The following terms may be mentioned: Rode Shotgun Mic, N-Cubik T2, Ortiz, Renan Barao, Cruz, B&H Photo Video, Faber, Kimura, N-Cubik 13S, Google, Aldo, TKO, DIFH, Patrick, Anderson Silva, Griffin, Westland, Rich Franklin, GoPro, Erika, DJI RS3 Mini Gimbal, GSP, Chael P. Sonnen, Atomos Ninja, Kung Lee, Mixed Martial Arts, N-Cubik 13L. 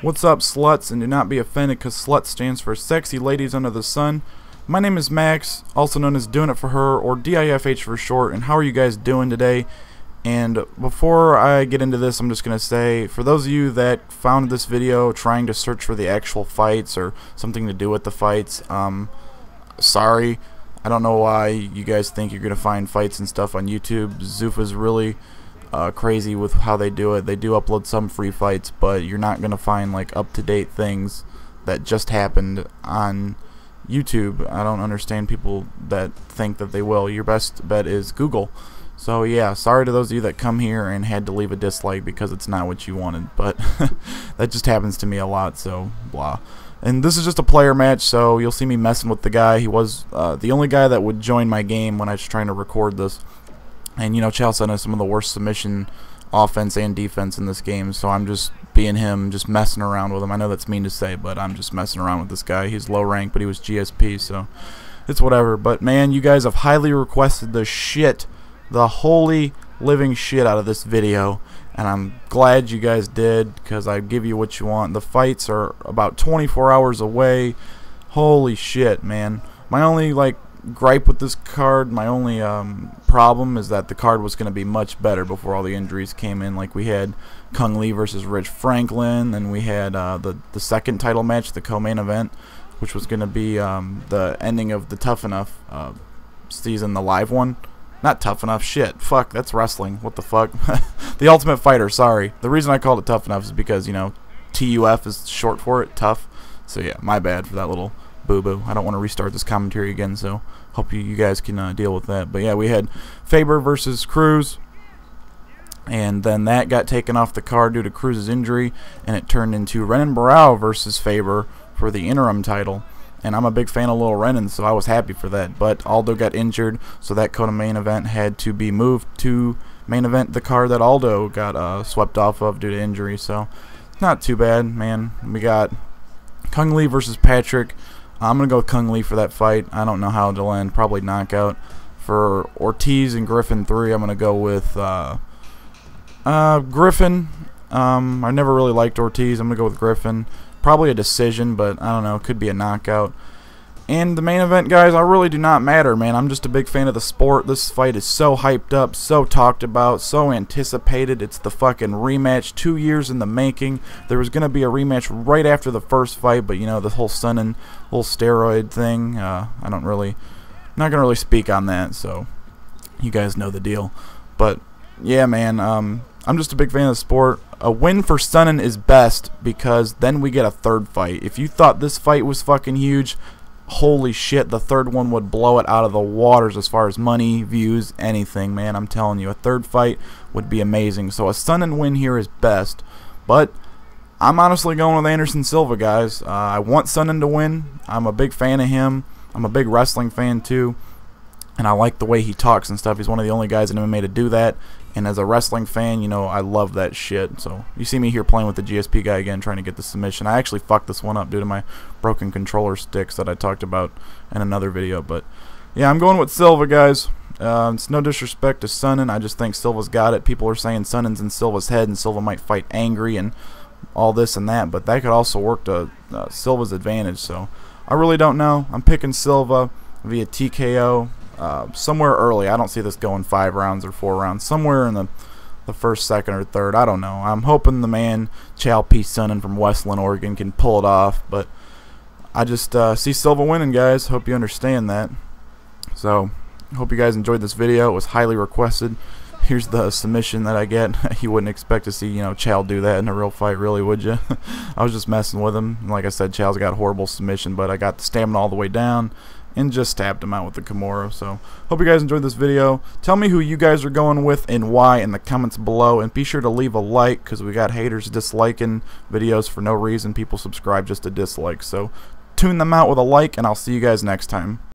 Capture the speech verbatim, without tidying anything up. What's up, sluts? And do not be offended because slut stands for sexy ladies under the sun. My name is Max, also known as Doing It For Her, or D I F H for short, and how are you guys doing today? And before I get into this, I'm just going to say, for those of you that found this video trying to search for the actual fights or something to do with the fights, um, sorry. I don't know why you guys think you're going to find fights and stuff on YouTube. Zuffa's really uh, crazy with how they do it. They do upload some free fights, but you're not going to find like up-to-date things that just happened on YouTube. I don't understand people that think that they will. Your best bet is Google. So yeah, sorry to those of you that come here and had to leave a dislike because it's not what you wanted, but that just happens to me a lot, so blah. And this is just a player match, so you'll see me messing with the guy. He was uh, the only guy that would join my game when I was trying to record this. And, you know, Chael Sonnen has some of the worst submission offense and defense in this game, so I'm just being him, just messing around with him. I know that's mean to say, but I'm just messing around with this guy. He's low rank, but he was G S P, so it's whatever. But, man, you guys have highly requested the shit, the holy living shit out of this video. And I'm glad you guys did, because I give you what you want. The fights are about twenty-four hours away. Holy shit, man. My only, like, gripe with this card, my only um, problem is that the card was going to be much better before all the injuries came in. Like, we had Kung Lee versus Rich Franklin, then we had uh, the, the second title match, the co-main event, which was going to be um, the ending of the Tough Enough uh, season, the live one. Not Tough Enough, shit, fuck, that's wrestling, what the fuck. The Ultimate Fighter, sorry. The reason I called it Tough Enough is because, you know, T U F is short for it, tough. So yeah, my bad for that little boo-boo. I don't want to restart this commentary again, so hope you, you guys can uh, deal with that. But yeah, we had Faber versus Cruz, and then that got taken off the card due to Cruz's injury, and it turned into Renan Barao versus Faber for the interim title. And I'm a big fan of Lil Renan, so I was happy for that. But Aldo got injured, so that co-main event had to be moved to main event the card that Aldo got uh, swept off of due to injury. So not too bad, man. We got Kung Lee versus Patrick. I'm going to go with Kung Lee for that fight. I don't know how it'll end. Probably knockout. For Ortiz and Griffin three, I'm going to go with uh, uh, Griffin. Um, I never really liked Ortiz. I'm going to go with Griffin. Probably a decision, but I don't know, could be a knockout. And the main event, guys, I really do not matter, man. I'm just a big fan of the sport. This fight is so hyped up, so talked about, so anticipated. It's the fucking rematch, two years in the making. There was going to be a rematch right after the first fight, but, you know, the whole Sonnen, little steroid thing, uh, I don't really, I'm not going to really speak on that, so you guys know the deal. But, yeah, man, um... I'm just a big fan of the sport. A win for Sonnen is best because then we get a third fight. If you thought this fight was fucking huge, holy shit, the third one would blow it out of the waters as far as money, views, anything, man. I'm telling you, a third fight would be amazing. So a Sonnen win here is best. But I'm honestly going with Anderson Silva, guys. Uh, I want Sonnen to win. I'm a big fan of him. I'm a big wrestling fan, too. And I like the way he talks and stuff. He's one of the only guys in M M A to do that. And as a wrestling fan, you know, I love that shit. So you see me here playing with the G S P guy again, trying to get the submission. I actually fucked this one up due to my broken controller sticks that I talked about in another video. But, yeah, I'm going with Silva, guys. Uh, it's no disrespect to Sonnen. I just think Silva's got it. People are saying Sonnen's in Silva's head, and Silva might fight angry and all this and that. But that could also work to uh, Silva's advantage. So I really don't know. I'm picking Silva via T K O. Uh, somewhere early. I don't see this going five rounds or four rounds. Somewhere in the, the first, second, or third. I don't know. I'm hoping the man, Chael P. Sonnen from Westland, Oregon, can pull it off. But I just uh, see Silva winning, guys. Hope you understand that. So, hope you guys enjoyed this video. It was highly requested. Here's the submission that I get. You wouldn't expect to see, you know, Chael do that in a real fight, really, would you? I was just messing with him. And like I said, Chael's got horrible submission, but I got the stamina all the way down and just tapped him out with the Kimura. So hope you guys enjoyed this video. Tell me who you guys are going with and why in the comments below, and be sure to leave a like because we got haters disliking videos for no reason. People subscribe just to dislike, so tune them out with a like, and I'll see you guys next time.